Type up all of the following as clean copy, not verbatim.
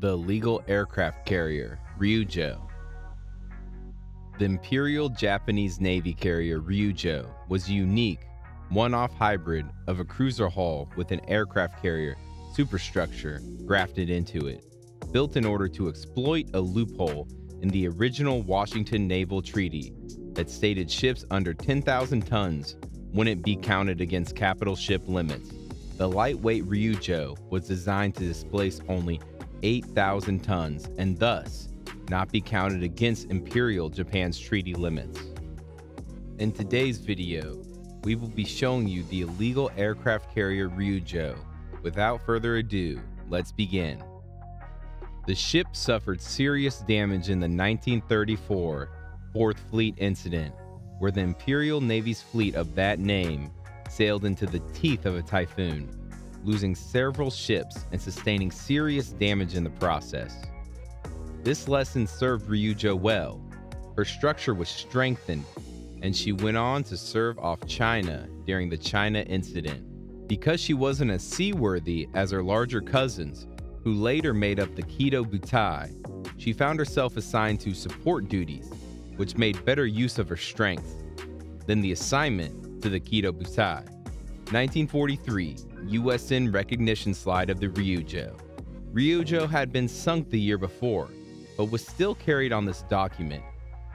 the legal aircraft carrier, Ryujo. The Imperial Japanese Navy carrier Ryujo was a unique, one-off hybrid of a cruiser hull with an aircraft carrier superstructure grafted into it, built in order to exploit a loophole in the original Washington Naval Treaty that stated ships under 10,000 tons wouldn't be counted against capital ship limits. The lightweight Ryujo was designed to displace only 8,000 tons and thus not be counted against Imperial Japan's treaty limits. In today's video, we will be showing you the illegal aircraft carrier Ryujo. Without further ado, let's begin. The ship suffered serious damage in the 1934 Fourth Fleet incident, where the Imperial Navy's fleet of that name sailed into the teeth of a typhoon, losing several ships and sustaining serious damage in the process. This lesson served Ryujo well. Her structure was strengthened, and she went on to serve off China during the China incident. Because she wasn't as seaworthy as her larger cousins, who later made up the Kido Butai, she found herself assigned to support duties, which made better use of her strength than the assignment to the Kido Butai. 1943 USN recognition slide of the Ryujo. Ryujo had been sunk the year before, but was still carried on this document.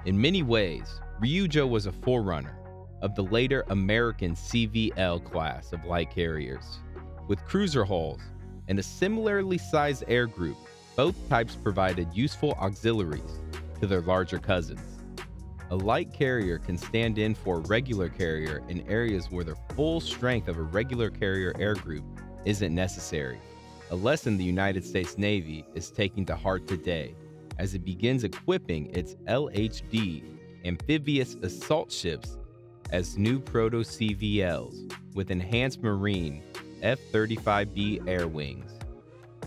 In many ways, Ryujo was a forerunner of the later American CVL class of light carriers. With cruiser hulls and a similarly sized air group, both types provided useful auxiliaries to their larger cousins. A light carrier can stand in for a regular carrier in areas where the full strength of a regular carrier air group isn't necessary, a lesson the United States Navy is taking to heart today as it begins equipping its LHD amphibious assault ships as new proto-CVLs with enhanced marine F-35B air wings.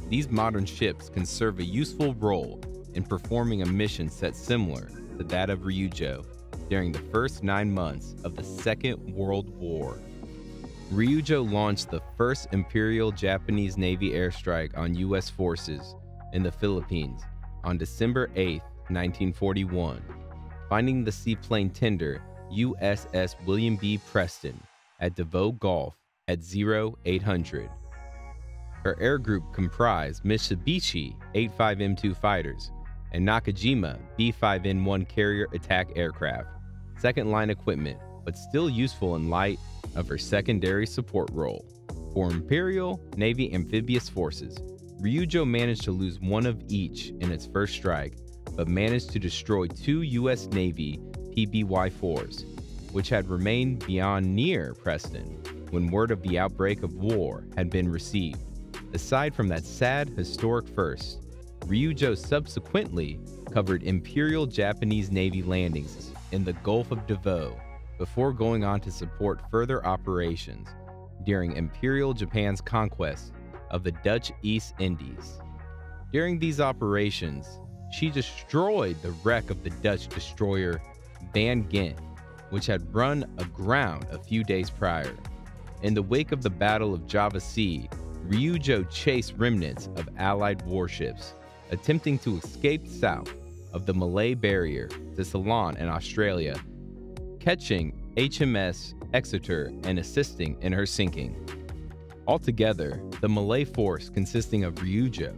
These modern ships can serve a useful role in performing a mission set similar to that of Ryujo during the first 9 months of the Second World War. Ryujo launched the first Imperial Japanese Navy airstrike on U.S. forces in the Philippines on December 8, 1941, finding the seaplane tender USS William B. Preston at Davao Gulf at 0800. Her air group comprised Mitsubishi A5M2 fighters and Nakajima B-5N-1 carrier attack aircraft, second-line equipment, but still useful in light of her secondary support role. For Imperial Navy amphibious forces, Ryujo managed to lose one of each in its first strike, but managed to destroy two U.S. Navy PBY-4s, which had remained beyond near Preston when word of the outbreak of war had been received. Aside from that sad historic first, Ryujo subsequently covered Imperial Japanese Navy landings in the Gulf of Davao before going on to support further operations during Imperial Japan's conquest of the Dutch East Indies. During these operations, she destroyed the wreck of the Dutch destroyer Van Ghent, which had run aground a few days prior. In the wake of the Battle of Java Sea, Ryujo chased remnants of Allied warships, attempting to escape south of the Malay barrier to Ceylon in Australia, catching HMS Exeter and assisting in her sinking. Altogether, the Malay force consisting of Ryujo,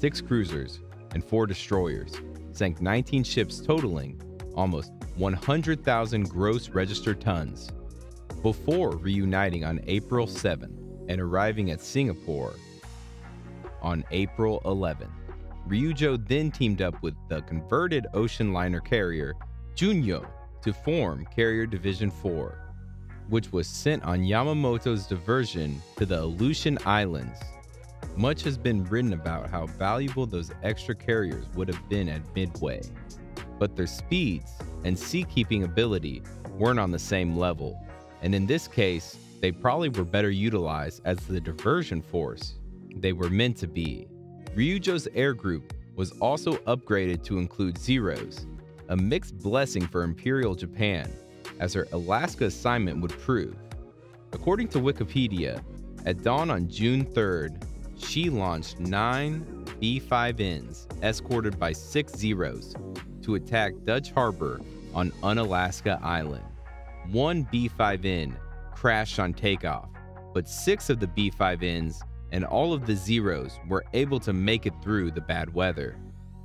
6 cruisers, and 4 destroyers, sank 19 ships totaling almost 100,000 gross registered tons, before reuniting on April 7th and arriving at Singapore on April 11th. Ryujo then teamed up with the converted ocean liner carrier Junyo to form Carrier Division 4, which was sent on Yamamoto's diversion to the Aleutian Islands. Much has been written about how valuable those extra carriers would have been at Midway, but their speeds and seakeeping ability weren't on the same level, and in this case, they probably were better utilized as the diversion force they were meant to be. Ryujo's air group was also upgraded to include Zeros, a mixed blessing for Imperial Japan, as her Alaska assignment would prove. According to Wikipedia, at dawn on June 3rd, she launched 9 B-5Ns, escorted by 6 Zeros, to attack Dutch Harbor on Unalaska Island. One B-5N crashed on takeoff, but 6 of the B-5Ns and all of the Zeros were able to make it through the bad weather,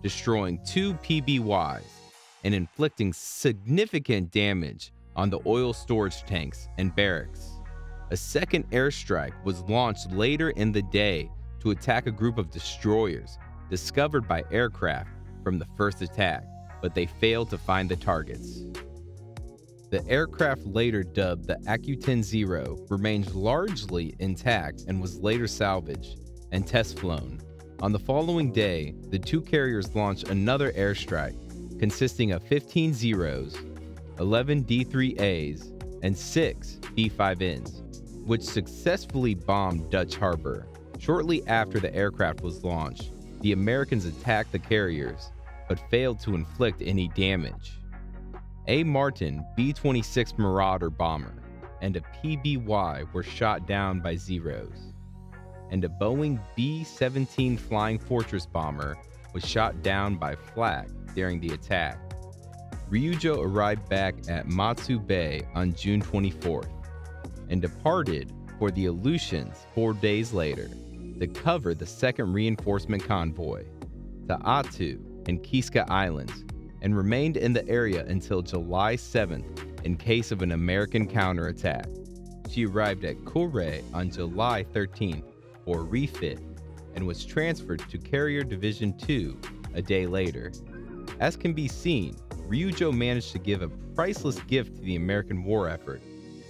destroying 2 PBYs and inflicting significant damage on the oil storage tanks and barracks. A second airstrike was launched later in the day to attack a group of destroyers discovered by aircraft from the first attack, but they failed to find the targets. The aircraft, later dubbed the Akutan Zero, remained largely intact and was later salvaged and test flown. On the following day, the 2 carriers launched another airstrike consisting of 15 Zeros, 11 D3As, and 6 B-5Ns, which successfully bombed Dutch Harbor. Shortly after the aircraft was launched, the Americans attacked the carriers, but failed to inflict any damage. A Martin B-26 Marauder bomber and a PBY were shot down by Zeros, and a Boeing B-17 Flying Fortress bomber was shot down by flak during the attack. Ryujo arrived back at Matsu Bay on June 24th and departed for the Aleutians 4 days later to cover the second reinforcement convoy to Attu and Kiska Islands, and remained in the area until July 7th in case of an American counterattack. She arrived at Kure on July 13th for refit and was transferred to Carrier Division 2 a day later. As can be seen, Ryujo managed to give a priceless gift to the American war effort,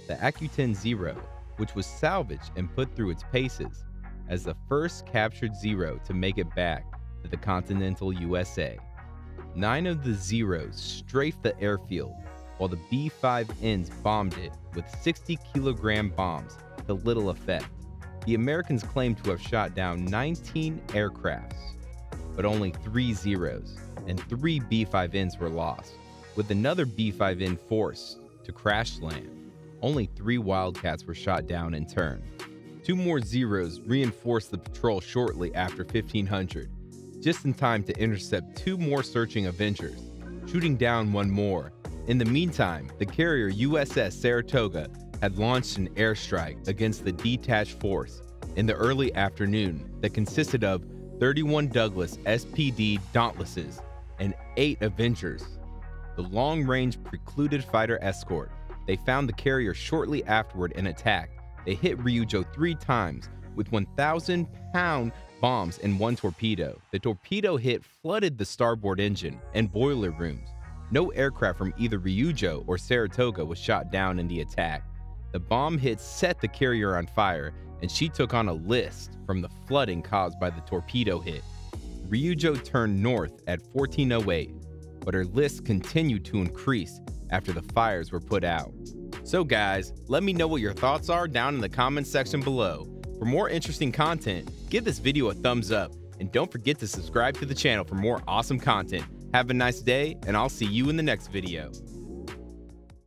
the Akutan Zero, which was salvaged and put through its paces as the first captured Zero to make it back to the continental USA. 9 of the Zeros strafed the airfield, while the B-5Ns bombed it with 60-kilogram bombs to little effect. The Americans claimed to have shot down 19 aircrafts, but only 3 Zeros and 3 B-5Ns were lost, with another B-5N forced to crash land. Only 3 Wildcats were shot down in turn. 2 more Zeros reinforced the patrol shortly after 1500, just in time to intercept 2 more searching Avengers, shooting down 1 more. In the meantime, the carrier USS Saratoga had launched an airstrike against the detached force in the early afternoon that consisted of 31 Douglas SPD Dauntlesses and 8 Avengers. The long-range precluded fighter escort. They found the carrier shortly afterward and attacked. They hit Ryujo 3 times with 1,000-pound bombs and 1 torpedo. The torpedo hit flooded the starboard engine and boiler rooms. No aircraft from either Ryujo or Saratoga was shot down in the attack. The bomb hit set the carrier on fire, and she took on a list from the flooding caused by the torpedo hit. Ryujo turned north at 1408, but her list continued to increase after the fires were put out. So guys, let me know what your thoughts are down in the comments section below. For more interesting content, give this video a thumbs up, and don't forget to subscribe to the channel for more awesome content. Have a nice day, and I'll see you in the next video.